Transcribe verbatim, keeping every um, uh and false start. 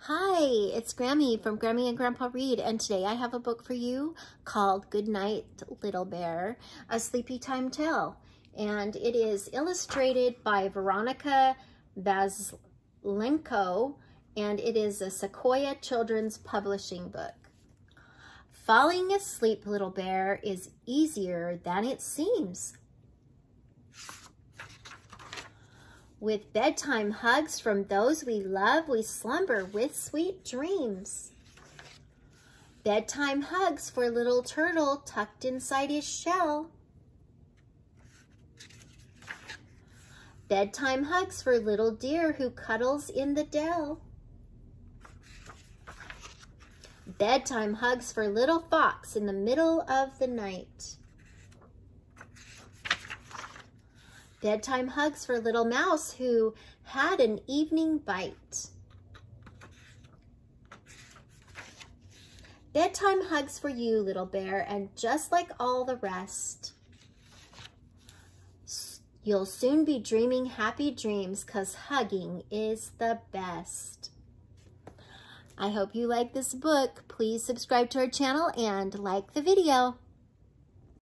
Hi, it's Grammy from Grammy and Grandpa Read, and today I have a book for you called Goodnight, Little Bear, A Sleepy Time Tale, and it is illustrated by Veronica Bazlenko, and it is a Sequoia Children's Publishing book. Falling asleep, Little Bear, is easier than it seems. With bedtime hugs from those we love, we slumber with sweet dreams. Bedtime hugs for little turtle tucked inside his shell. Bedtime hugs for little deer who cuddles in the dell. Bedtime hugs for little fox in the middle of the night. Bedtime hugs for little mouse who had an evening bite. Bedtime hugs for you, Little Bear, and just like all the rest, you'll soon be dreaming happy dreams, 'cause hugging is the best. I hope you like this book. Please subscribe to our channel and like the video.